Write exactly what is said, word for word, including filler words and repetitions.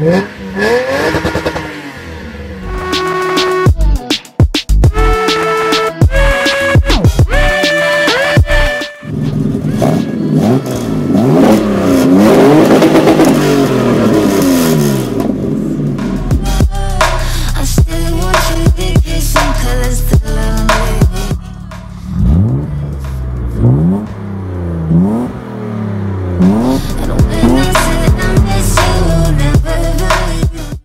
Yeah.